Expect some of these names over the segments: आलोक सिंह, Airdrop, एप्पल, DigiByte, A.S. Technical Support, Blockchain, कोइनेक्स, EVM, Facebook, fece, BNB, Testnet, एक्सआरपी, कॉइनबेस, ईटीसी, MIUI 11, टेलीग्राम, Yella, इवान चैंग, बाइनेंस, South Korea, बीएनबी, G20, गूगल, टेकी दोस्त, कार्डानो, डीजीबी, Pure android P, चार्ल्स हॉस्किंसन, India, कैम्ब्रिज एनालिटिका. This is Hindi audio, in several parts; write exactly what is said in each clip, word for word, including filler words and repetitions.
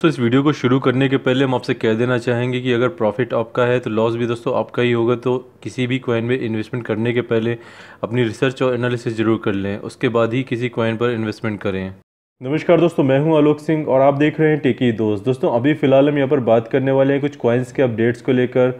तो इस वीडियो को शुरू करने के पहले हम आपसे कह देना चाहेंगे कि अगर प्रॉफिट आपका है तो लॉस भी दोस्तों आपका ही होगा। तो किसी भी कॉइन में इन्वेस्टमेंट करने के पहले अपनी रिसर्च और एनालिसिस ज़रूर कर लें, उसके बाद ही किसी कॉइन पर इन्वेस्टमेंट करें। नमस्कार दोस्तों, मैं हूं आलोक सिंह और आप देख रहे हैं टेकी दोस्त। दोस्तों अभी फ़िलहाल हम यहाँ पर बात करने वाले हैं कुछ कॉइन्स के अपडेट्स को लेकर।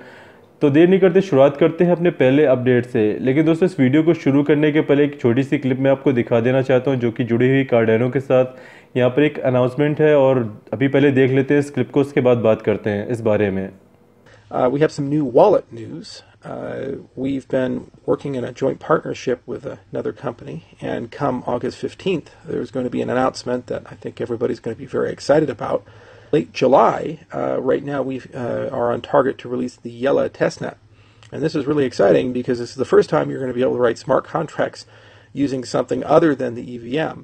तो देर नहीं करते शुरुआत करते हैं अपने पहले अपडेट से। लेकिन दोस्तों इस वीडियो को शुरू करने के पहले एक छोटी सी क्लिप मैं आपको दिखा देना चाहता हूं जो कि जुड़ी हुई कार्डानो के साथ। यहां पर एक अनाउंसमेंट है और अभी पहले देख लेते हैं इस क्लिप को, उसके बाद बात करते हैं इस बारे में। We have some new wallet news. We have been working in a joint partnership with another company and come August fifteenth there is going to be an announcement that I think everybody is going to be very excited about. Late July, uh, right now we uh, are on target to release the Yella testnet, and this is really exciting because this is the first time you're going to be able to write smart contracts using something other than the E V M.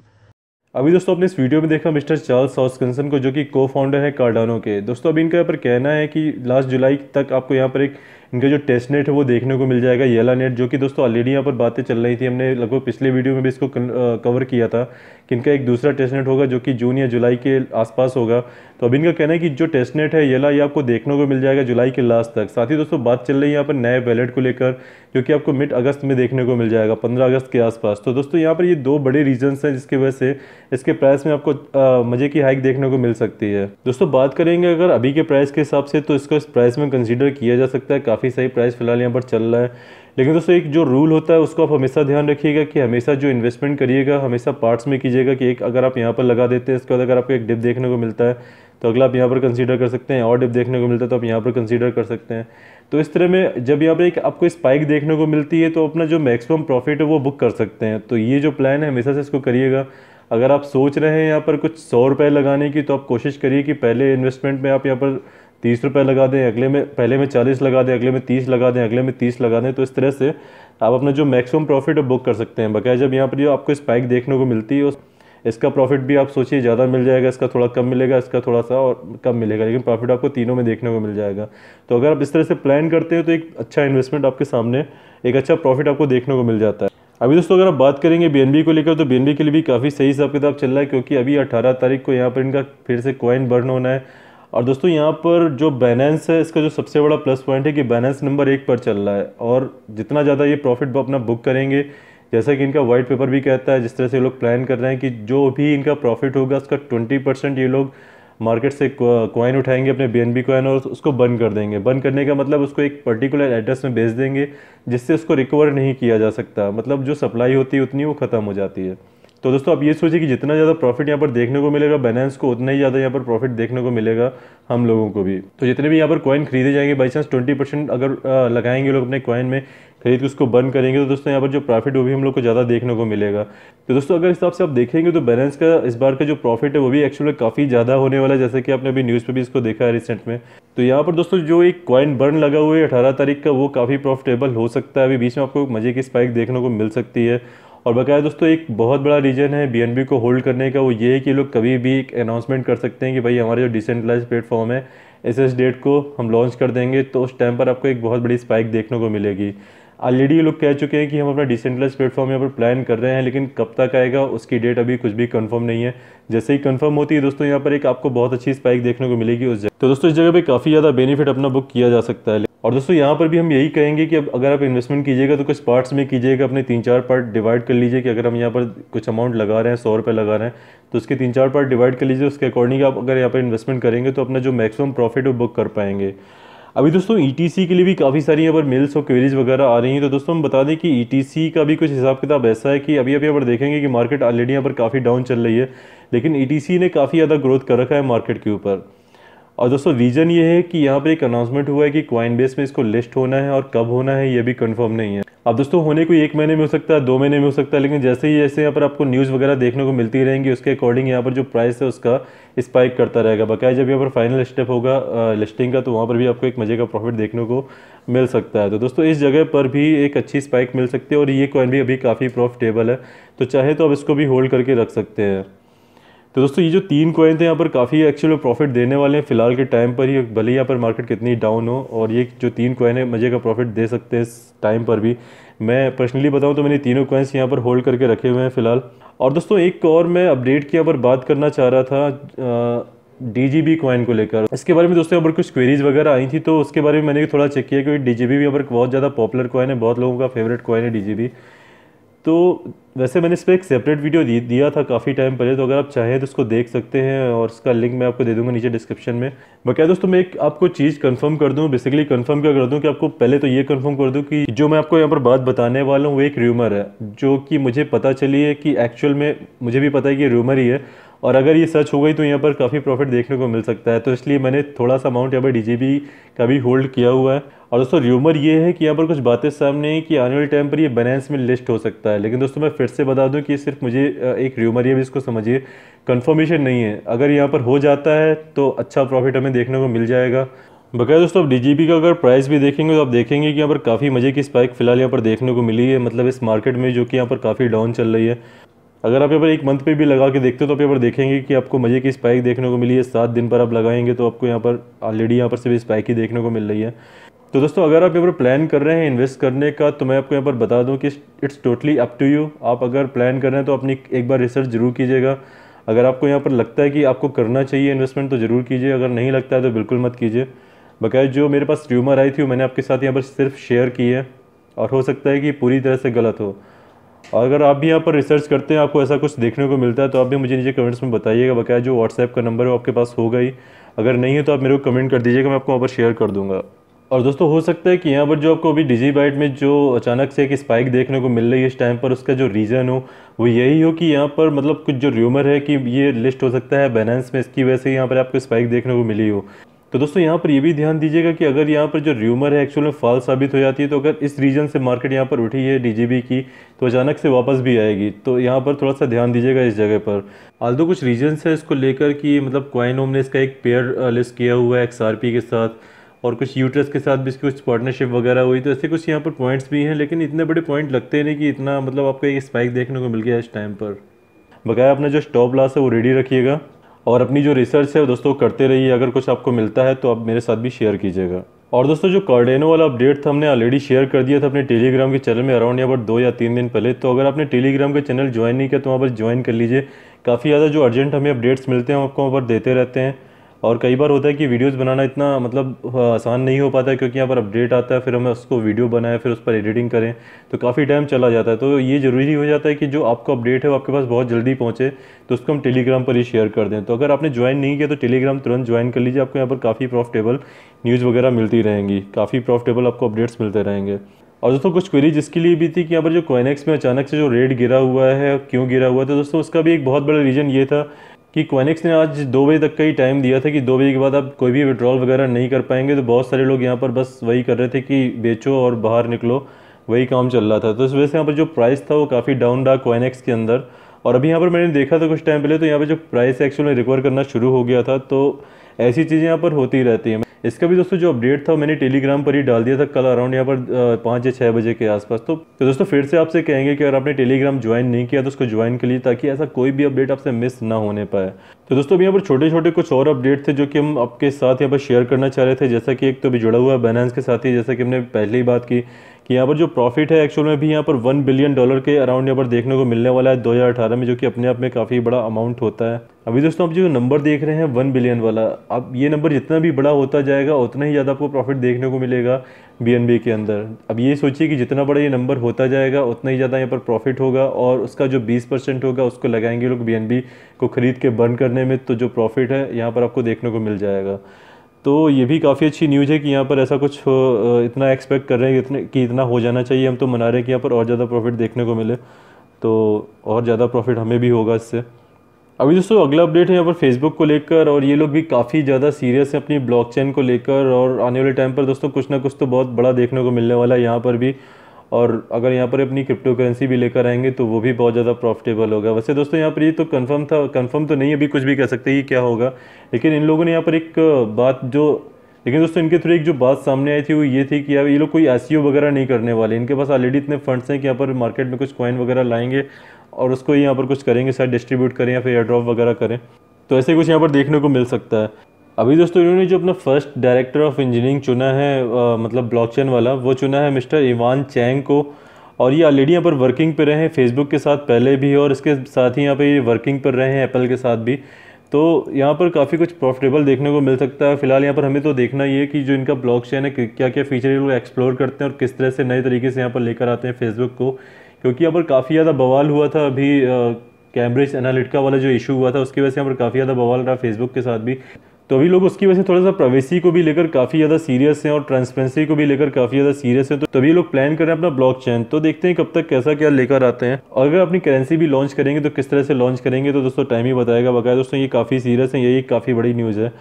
अभी दोस्तों आपने इस वीडियो में देखा मिस्टर चार्ल्स हॉस्किंसन को, जो कि को फाउंडर है कार्डानो के। दोस्तों अभी इनका यहाँ पर कहना है कि लास्ट जुलाई तक आपको यहाँ पर एक इनका जो टेस्ट नेट है वो देखने को मिल जाएगा, येला नेट, जो कि दोस्तों ऑलरेडी यहाँ पर बातें चल रही थी। हमने लगभग पिछले वीडियो में भी इसको कवर किया था कि इनका एक दूसरा टेस्ट नेट होगा जो कि जून या जुलाई के आसपास होगा। तो अभी इनका कहना है कि जो टेस्ट नेट है येला, ये आपको देखने को मिल जाएगा जुलाई के लास्ट तक। साथ ही दोस्तों बात चल रही है यहाँ पर नए वैलेट को लेकर, जो कि आपको मिड अगस्त में देखने को मिल जाएगा, पंद्रह अगस्त के आसपास। तो दोस्तों यहाँ पर ये दो बड़े रीजन्स हैं जिसकी वजह से इसके प्राइस में आपको मजे की हाइक देखने को मिल सकती है। दोस्तों बात करेंगे अगर अभी के प्राइस के हिसाब से, तो इसको इस प्राइस में कंसीडर किया जा सकता है। काफ़ी सही प्राइस फिलहाल यहाँ पर चल रहा है। लेकिन दोस्तों एक जो रूल होता है उसको आप हमेशा ध्यान रखिएगा कि हमेशा जो इन्वेस्टमेंट करिएगा हमेशा पार्ट्स में कीजिएगा कि एक अगर आप यहाँ पर लगा देते हैं, इसके बाद अगर आपको एक डिप देखने को मिलता है तो अगला आप यहाँ पर कंसीडर कर सकते हैं, और डिप देखने को मिलता है तो आप यहाँ पर कंसीडर कर सकते हैं। तो इस तरह में जब यहाँ पर एक आपको स्पाइक देखने को मिलती है तो अपना जो मैक्सिमम प्रॉफिट है वो बुक कर सकते हैं। तो ये जो प्लान है हमेशा से इसको करिएगा। अगर आप सोच रहे हैं यहाँ पर कुछ सौ रुपये लगाने की, तो आप कोशिश करिए कि पहले इन्वेस्टमेंट में आप यहाँ पर तीस रुपये लगा दें, अगले में पहले में चालीस लगा दें, अगले में तीस लगा दें, अगले में तीस लगा दें। तो इस तरह से आप अपना जो मैक्सिमम प्रॉफिट बुक कर सकते हैं। बकाया जब यहाँ पर जो आपको स्पाइक देखने को मिलती है, इसका प्रॉफिट भी आप सोचिए ज़्यादा मिल जाएगा, इसका थोड़ा कम मिलेगा, इसका थोड़ा सा और कम मिलेगा, लेकिन प्रॉफिट आपको तीनों में देखने को मिल जाएगा। तो अगर आप इस तरह से प्लान करते हो तो एक अच्छा इन्वेस्टमेंट आपके सामने, एक अच्छा प्रॉफिट आपको देखने को मिल जाता है। अभी दोस्तों अगर आप बात करेंगे बीएनबी को लेकर, तो बीएनबी के लिए भी काफ़ी सही हिसाब किताब चल रहा है, क्योंकि अभी अठारह तारीख को यहाँ पर इनका फिर से कॉइन बर्न होना है। और दोस्तों यहाँ पर जो बाइनेंस है, इसका जो सबसे बड़ा प्लस पॉइंट है कि बाइनेंस नंबर एक पर चल रहा है, और जितना ज़्यादा ये प्रॉफिट अपना बुक करेंगे, जैसा कि इनका वाइट पेपर भी कहता है, जिस तरह से ये लोग प्लान कर रहे हैं कि जो भी इनका प्रॉफिट होगा उसका ट्वेंटी परसेंट ये लोग मार्केट से कॉइन उठाएंगे अपने बीएनबी कॉइन, और उसको बर्न कर देंगे। बर्न करने का मतलब उसको एक पर्टिकुलर एड्रेस में भेज देंगे जिससे उसको रिकवर नहीं किया जा सकता, मतलब जो सप्लाई होती है उतनी वो ख़त्म हो जाती है। तो दोस्तों आप ये सोचिए कि जितना ज़्यादा प्रॉफिट यहाँ पर देखने को मिलेगा बाइनेंस को, उतना ही ज़्यादा यहाँ पर प्रॉफिट देखने को मिलेगा हम लोगों को भी। तो जितने भी यहाँ पर कॉइन खरीदे जाएंगे, बाई चांस ट्वेंटी परसेंट अगर लगाएंगे लोग अपने कॉइन में, खरीद के उसको बर्न करेंगे, तो दोस्तों यहाँ पर जो प्रॉफिट वो भी हम लोग को ज़्यादा देखने को मिलेगा। तो दोस्तों अगर इस हिसाब से आप देखेंगे तो बाइनेंस का इस बार का जो प्रॉफिट है वो भी एक्चुअली काफ़ी ज़्यादा होने वाला है, जैसे कि आपने अभी न्यूज़ पर भी इसको देखा है रिसेंट में। तो यहाँ पर दोस्तों जो एक कॉइन बर्न लगा हुआ है अठारह तारीख का, वो काफ़ी प्रॉफिटेबल हो सकता है। अभी बीच में आपको मजे की स्पाइक देखने को मिल सकती है। और बकाया दोस्तों एक बहुत बड़ा रीज़न है बीएनबी को होल्ड करने का, वो ये है कि लोग कभी भी एक अनाउंसमेंट कर सकते हैं कि भाई हमारे जो डिसेंट्रलाइज प्लेटफॉर्म है इस इस डेट को हम लॉन्च कर देंगे, तो उस टाइम पर आपको एक बहुत बड़ी स्पाइक देखने को मिलेगी। ऑलरेडी ये लोग कह चुके हैं कि हम अपना डिसेंट्रलाइज प्लेटफॉर्म यहाँ पर प्लान कर रहे हैं, लेकिन कब तक आएगा उसकी डेट अभी कुछ भी कंफर्म नहीं है। जैसे ही कंफर्म होती है दोस्तों यहाँ पर एक आपको बहुत अच्छी स्पाइक देखने को मिलेगी उस जगह। तो दोस्तों इस जगह पर काफ़ी ज़्यादा बेनिफिट अपना बुक किया जा सकता है। और दोस्तों यहाँ पर भी हम यही कहेंगे कि अब अगर आप इन्वेस्टमेंट कीजिएगा तो कुछ पार्ट्स में कीजिएगा, अपने तीन चार पार्ट डिवाइड कर लीजिए कि अगर हम यहाँ पर कुछ अमाउंट लगा रहे हैं, सौ रुपये लगा रहे हैं, तो उसके तीन चार पार्ट डिवाइड कर लीजिए। उसके अकॉर्डिंग आप अगर यहाँ पर इन्वेस्टमेंट करेंगे तो अपना जो मैक्सिमम प्रॉफिट वो बुक कर पाएंगे। अभी दोस्तों ईटीसी के लिए भी काफ़ी सारी यहाँ पर मेल्स और क्वेरीज वगैरह आ रही हैं। तो दोस्तों हम बता दें कि ईटीसी का भी कुछ हिसाब किताब ऐसा है कि अभी आप यहाँ पर देखेंगे कि मार्केट ऑलरेडी यहाँ पर काफ़ी डाउन चल रही है, लेकिन ईटीसी ने काफ़ी ज़्यादा ग्रोथ कर रखा है मार्केट के ऊपर। और दोस्तों रीज़न ये है कि यहाँ पे एक अनाउंसमेंट हुआ है कि कॉइनबेस में इसको लिस्ट होना है, और कब होना है ये भी कंफर्म नहीं है। अब दोस्तों होने को एक महीने में हो सकता है, दो महीने में हो सकता है, लेकिन जैसे ही जैसे यहाँ पर आपको न्यूज़ वगैरह देखने को मिलती रहेंगी उसके अकॉर्डिंग यहाँ पर जो प्राइस है उसका स्पाइक करता रहेगा। बकाया जब यहाँ पर फाइनल स्टेप होगा लिस्टिंग का, तो वहाँ पर भी आपको एक मजे का प्रॉफिट देखने को मिल सकता है। तो दोस्तों इस जगह पर भी एक अच्छी स्पाइक मिल सकती है, और ये कॉइन भी अभी काफ़ी प्रॉफिटेबल है, तो चाहे तो आप इसको भी होल्ड करके रख सकते हैं। तो दोस्तों ये जो तीन कॉइन थे यहाँ पर काफ़ी एक्चुअली प्रॉफिट देने वाले हैं फिलहाल के टाइम पर ही, भले ही यहाँ पर मार्केट कितनी डाउन हो, और ये जो तीन कॉइन है मजे का प्रॉफिट दे सकते हैं इस टाइम पर भी। मैं पर्सनली बताऊँ तो मैंने तीनों कॉइन्स यहाँ पर होल्ड करके रखे हुए हैं फिलहाल। और दोस्तों एक और मैं अपडेट की यहाँ पर बात करना चाह रहा था, डीजीबी कॉइन को लेकर। इसके बारे में दोस्तों यहाँ पर कुछ क्वेरीज वगैरह आई थी तो उसके बारे में मैंने थोड़ा चेक किया क्योंकि डीजीबी भी यहाँ पर बहुत ज़्यादा पॉपुलर कॉइन है, बहुत लोगों का फेवरेट कॉइन है डीजीबी। तो वैसे मैंने इस पर एक सेपरेट वीडियो दिया था काफ़ी टाइम पहले, तो अगर आप चाहें तो उसको देख सकते हैं और उसका लिंक मैं आपको दे दूंगा नीचे डिस्क्रिप्शन में। बाकी दोस्तों मैं एक आपको चीज़ कंफर्म कर दूं, बेसिकली कंफर्म क्या कर दूं कि आपको पहले तो ये कंफर्म कर दूं कि जो मैं आपको यहाँ पर बात बताने वाला हूँ वो एक र्यूमर है, जो कि मुझे पता चली है कि एक्चुअल में मुझे भी पता है कि र्यूमर ही है और अगर ये सच हो गई तो यहाँ पर काफ़ी प्रॉफिट देखने को मिल सकता है। तो इसलिए मैंने थोड़ा सा अमाउंट यहाँ पर डीजीबी का भी होल्ड किया हुआ है। और दोस्तों र्यूमर ये है कि यहाँ पर कुछ बातें सामने हैं कि आने वाले टाइम पर ये बाइनेंस में लिस्ट हो सकता है, लेकिन दोस्तों मैं फिर से बता दूं कि सिर्फ मुझे एक र्यूमर है, भी इसको समझिए, कंफर्मेशन नहीं है। अगर यहाँ पर हो जाता है तो अच्छा प्रॉफिट हमें देखने को मिल जाएगा। बकाया दोस्तों आप डीजीबी का अगर प्राइस भी देखेंगे तो आप देखेंगे कि यहाँ पर काफ़ी मजे की स्पाइक फिलहाल यहाँ पर देखने को मिली है, मतलब इस मार्केट में जो कि यहाँ पर काफ़ी डाउन चल रही है। अगर आप यहाँ पर एक मंथ पे भी लगा के देखते हो तो आप यहाँ पर देखेंगे कि आपको मजे की स्पाइक देखने को मिली है। सात दिन पर आप लगाएंगे तो आपको यहाँ पर ऑलरेडी यहाँ पर सिर्फ स्पाइक ही देखने को मिल रही है। तो दोस्तों अगर आप यहाँ पर प्लान कर रहे हैं इन्वेस्ट करने का तो मैं आपको यहाँ पर बता दूं कि it's totally up to you. आप अगर प्लान कर रहे हैं तो अपनी एक बार रिसर्च जरूर कीजिएगा। अगर आपको यहाँ पर लगता है कि आपको करना चाहिए इन्वेस्टमेंट तो ज़रूर कीजिए, अगर नहीं लगता है तो बिल्कुल मत कीजिए। बकाया जो मेरे पास र्यूमर आई थी वो मैंने आपके साथ यहाँ पर सिर्फ शेयर की है और हो सकता है कि पूरी तरह से गलत हो। और अगर आप भी यहाँ पर रिसर्च करते हैं आपको ऐसा कुछ देखने को मिलता है तो आप भी मुझे नीचे कमेंट्स में बताइएगा। बकाया जो व्हाट्सएप का नंबर है आपके पास होगा ही, अगर नहीं है तो आप मेरे को कमेंट कर दीजिएगा, मैं आपको यहाँ पर शेयर कर दूँगा। और दोस्तों हो सकता है कि यहाँ पर जो आपको अभी डिजीबाइट में जो अचानक से एक स्पाइक देखने को मिल रही है इस टाइम पर, उसका जो रीज़न हो वो यही हो कि यहाँ पर मतलब कुछ जो र्यूमर है कि ये लिस्ट हो सकता है बाइनेंस में, इसकी वजह से यहाँ पर आपको स्पाइक देखने को मिली हो। तो दोस्तों यहाँ पर ये भी ध्यान दीजिएगा कि अगर यहाँ पर जो र्यूमर है एक्चुअल में फॉल्स साबित हो जाती है तो अगर इस रीजन से मार्केट यहाँ पर उठी है डीजीबी की तो अचानक से वापस भी आएगी। तो यहाँ पर थोड़ा सा ध्यान दीजिएगा इस जगह पर। आल्दो कुछ रीजन्स है इसको लेकर कि मतलब क्वाइन होम ने इसका एक पेयर लिस्ट किया हुआ है एक्सआरपी के साथ और कुछ यूट्रस के साथ भी इसकी कुछ पार्टनरशिप वगैरह हुई, तो ऐसे कुछ यहाँ पर पॉइंट्स भी हैं। लेकिन इतने बड़े पॉइंट लगते नहीं कि इतना मतलब आपको एक स्पाइक देखने को मिल गया इस टाइम पर। बकाया अपना जो स्टॉप लॉस है वो रेडी रखिएगा और अपनी जो रिसर्च है वो दोस्तों करते रहिए। अगर कुछ आपको मिलता है तो आप मेरे साथ भी शेयर कीजिएगा। और दोस्तों जो कार्डेनो वाला अपडेट था हमने ऑलरेडी शेयर कर दिया था अपने टेलीग्राम के चैनल में अराउंड यहाँ पर दो या तीन दिन पहले, तो अगर आपने टेलीग्राम का चैनल ज्वाइन नहीं किया तो वहाँ पर ज्वाइन कर लीजिए। काफ़ी ज़्यादा जो अर्जेंट हमें अपडेट्स मिलते हैं हम आपको वहाँ पर देते रहते हैं। और कई बार होता है कि वीडियोस बनाना इतना मतलब आसान नहीं हो पाता है क्योंकि यहाँ पर अपडेट आता है, फिर हमें उसको वीडियो बनाए, फिर उस पर एडिटिंग करें, तो काफ़ी टाइम चला जाता है। तो ये ज़रूरी हो जाता है कि जो आपको अपडेट है वो आपके पास बहुत जल्दी पहुँचे, तो उसको हम टेलीग्राम पर ही शेयर कर दें। तो अगर आपने ज्वाइन नहीं किया तो टेलीग्राम तुरंत ज्वाइन कर लीजिए। आपको यहाँ पर काफ़ी प्रॉफिटेबल न्यूज़ वगैरह मिलती रहेंगी, काफ़ी प्रॉफिटेबल आपको अपडेट्स मिलते रहेंगे। और दोस्तों कुछ क्वेरी जिसके लिए भी थी कि यहाँ पर जो कॉइनेक्स में अचानक से जो रेट गिरा हुआ है क्यों गिरा हुआ है, तो दोस्तों उसका भी एक बहुत बड़ा रीज़न ये था कि कोइनेक्स ने आज दो बजे तक का ही टाइम दिया था कि दो बजे के बाद आप कोई भी विड्रॉल वगैरह नहीं कर पाएंगे। तो बहुत सारे लोग यहाँ पर बस वही कर रहे थे कि बेचो और बाहर निकलो, वही काम चल रहा था। तो इस वजह से यहाँ पर जो प्राइस था वो काफ़ी डाउन रहा कोइनेक्स के अंदर। और अभी यहाँ पर मैंने देखा था कुछ टाइम पहले तो यहाँ पर जो प्राइस एक्चुअल में रिकवर करना शुरू हो गया था। तो ऐसी चीज़ें यहाँ पर होती रहती हैं। इसका भी दोस्तों जो अपडेट था मैंने टेलीग्राम पर ही डाल दिया था कल अराउंड यहाँ पर पाँच या छः बजे के आसपास। तो तो दोस्तों फिर से आपसे कहेंगे कि अगर आपने टेलीग्राम ज्वाइन नहीं किया तो उसको ज्वाइन कर लीजिए ताकि ऐसा कोई भी अपडेट आपसे मिस ना होने पाए। तो दोस्तों अभी यहाँ पर छोटे छोटे कुछ और अपडेट थे जो कि हम आपके साथ यहाँ पर शेयर करना चाह रहे थे। जैसा कि एक तो भी जुड़ा हुआ है बाइनेंस के साथ ही, जैसा कि हमने पहले ही बात की कि यहाँ पर जो प्रॉफिट है एक्चुअल में भी यहाँ पर वन बिलियन डॉलर के अराउंड यहाँ पर देखने को मिलने वाला है दो हज़ार अठारह में, जो कि अपने आप में काफ़ी बड़ा अमाउंट होता है। अभी दोस्तों आप जो नंबर देख रहे हैं वन बिलियन वाला, अब ये नंबर जितना भी बड़ा होता जाएगा उतना ही ज़्यादा आपको प्रॉफिट देखने को मिलेगा बी एन बी के अंदर। अब ये सोचिए कि जितना बड़ा ये नंबर होता जाएगा उतना ही ज़्यादा यहाँ पर प्रॉफिट होगा और उसका जो बीस परसेंट होगा उसको लगाएंगे लोग बी एन बी को ख़रीद के बर्न करने में, तो जो प्रॉफिट है यहाँ पर आपको देखने को मिल जाएगा। तो ये भी काफ़ी अच्छी न्यूज़ है कि यहाँ पर ऐसा कुछ इतना एक्सपेक्ट कर रहे हैं इतने कि इतना हो जाना चाहिए। हम तो मना रहे हैं कि यहाँ पर और ज़्यादा प्रॉफिट देखने को मिले, तो और ज़्यादा प्रॉफिट हमें भी होगा इससे। अभी दोस्तों अगला अपडेट है यहाँ पर फेसबुक को लेकर, और ये लोग भी काफ़ी ज़्यादा सीरियस हैं अपनी ब्लॉकचेन को लेकर और आने वाले टाइम पर दोस्तों कुछ ना कुछ तो बहुत बड़ा देखने को मिलने वाला है यहाँ पर भी। और अगर यहाँ पर अपनी क्रिप्टो करेंसी भी लेकर आएंगे तो वो भी बहुत ज़्यादा प्रॉफिटेबल होगा। वैसे दोस्तों यहाँ पर ये तो कंफर्म था, कंफर्म तो नहीं अभी कुछ भी कह सकते कि क्या होगा, लेकिन इन लोगों ने यहाँ पर एक बात जो लेकिन दोस्तों इनके थ्रू एक जो बात सामने आई थी वो ये थी कि यार ये लोग कोई आई सी ओ वगैरह नहीं करने वाले। इनके पास ऑलरेडी इतने फंड्स हैं कि यहाँ पर मार्केट में कुछ कॉइन वगैरह लाएंगे और उसको यहाँ पर कुछ करेंगे, शायद डिस्ट्रीब्यूट करें या फिर एयर ड्रॉप वगैरह करें, तो ऐसे कुछ यहाँ पर देखने को मिल सकता है। अभी दोस्तों इन्होंने जो अपना फर्स्ट डायरेक्टर ऑफ इंजीनियरिंग चुना है आ, मतलब ब्लॉकचेन वाला, वो चुना है मिस्टर इवान चैंग को। और ये ऑलरेडी यहाँ पर वर्किंग पर रहे हैं फेसबुक के साथ पहले भी और इसके साथ ही यहाँ पर ये वर्किंग पर रहे हैं एप्पल के साथ भी। तो यहाँ पर काफ़ी कुछ प्रॉफिटेबल देखने को मिल सकता है। फिलहाल यहाँ पर हमें तो देखना ये है कि जो इनका ब्लॉकचेन है क्या क्या फीचर ये लोग एक्सप्लोर करते हैं और किस तरह से नए तरीके से यहाँ पर लेकर आते हैं फेसबुक को, क्योंकि यहाँ पर काफ़ी ज़्यादा बवाल हुआ था अभी कैम्ब्रिज एनालिटिका वाला जो इशू हुआ था उसकी वजह से यहाँ पर काफ़ी ज़्यादा बवाल रहा फेसबुक के साथ भी। तो अभी लोग उसकी वजह से थोड़ा सा प्राइवेसी को भी लेकर काफ़ी ज़्यादा सीरियस हैं और ट्रांसपेरेंसी को भी लेकर काफ़ी ज़्यादा सीरियस हैं। तो तभी लोग प्लान कर रहे हैं अपना ब्लॉकचेन। तो देखते हैं कब तक कैसा क्या लेकर आते हैं, और अगर अपनी करेंसी भी लॉन्च करेंगे तो किस तरह से लॉन्च करेंगे तो दोस्तों टाइम ही बताएगा। बकाया दोस्तों ये काफ़ी सीरियस है, यही काफ़ी बड़ी न्यूज़ है।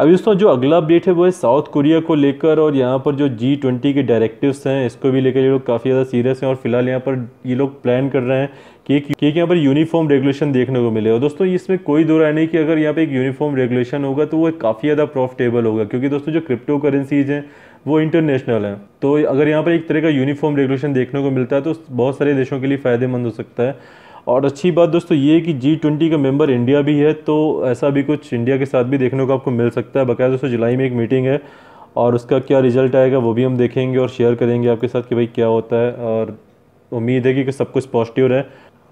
अभी दोस्तों जो अगला अपडेट है वो है साउथ कोरिया को लेकर, और यहाँ पर जो जी ट्वेंटी के डायरेक्टिव्स हैं इसको भी लेकर ये लोग काफ़ी ज़्यादा सीरियस हैं। और फिलहाल यहाँ पर ये लोग प्लान कर रहे हैं कि कि यहाँ पर यूनिफॉर्म रेगुलेशन देखने को मिले। और दोस्तों इसमें कोई दो राय नहीं कि अगर यहाँ पर एक यूनिफॉर्म रेगुलेशन होगा तो वो काफ़ी ज़्यादा प्रॉफिटेबल होगा, क्योंकि दोस्तों जो क्रिप्टो करेंसीज़ हैं वो इंटरनेशनल हैं। तो अगर यहाँ पर एक तरह का यूनिफॉर्म रेगुलेशन देखने को मिलता है तो बहुत सारे देशों के लिए फ़ायदेमंद हो सकता है। और अच्छी बात दोस्तों ये है कि जी ट्वेंटी का मेंबर इंडिया भी है, तो ऐसा भी कुछ इंडिया के साथ भी देखने को आपको मिल सकता है। बकायदा दोस्तों जुलाई में एक मीटिंग है और उसका क्या रिजल्ट आएगा वो भी हम देखेंगे और शेयर करेंगे आपके साथ कि भाई क्या होता है। और उम्मीद है कि सब कुछ पॉजिटिव रहे,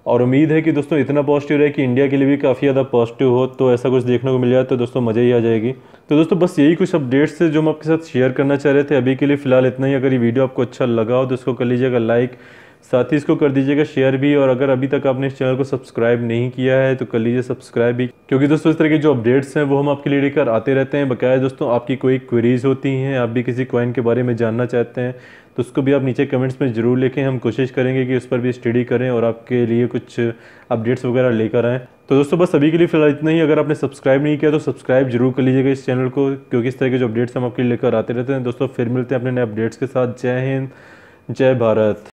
और उम्मीद है कि दोस्तों इतना पॉजिटिव रहे कि इंडिया के लिए भी काफ़ी ज़्यादा पॉजिटिव हो, तो ऐसा कुछ देखने को मिल जाए तो दोस्तों मज़ा ही आ जाएगी। तो दोस्तों बस यही कुछ अपडेट्स थे जो हम आपके साथ शेयर करना चाह रहे थे। अभी के लिए फ़िलहाल इतना ही। अगर ये वीडियो आपको अच्छा लगा हो तो इसको कर लीजिएगा लाइक, साथ ही इसको कर दीजिएगा शेयर भी, और अगर अभी तक आपने इस चैनल को सब्सक्राइब नहीं किया है तो कर लीजिए सब्सक्राइब भी, क्योंकि दोस्तों इस तरह के जो अपडेट्स हैं वो हम आपके लिए लेकर आते रहते हैं। बकाया दोस्तों आपकी कोई क्वेरीज होती हैं, आप भी किसी कॉइन के बारे में जानना चाहते हैं तो उसको भी आप नीचे कमेंट्स में ज़रूर लिखें, हम कोशिश करेंगे कि उस पर भी स्टडी करें और आपके लिए कुछ अपडेट्स वगैरह लेकर आएँ। तो दोस्तों बस अभी के लिए फ़िलहाल इतना ही। अगर आपने सब्सक्राइब नहीं किया तो सब्सक्राइब जरूर कर लीजिएगा इस चैनल को, क्योंकि इस तरह के जो अपडेट्स हम आपके लिए लेकर आते रहते हैं। दोस्तों फिर मिलते हैं अपने नए अपडेट्स के साथ। जय हिंद, जय भारत।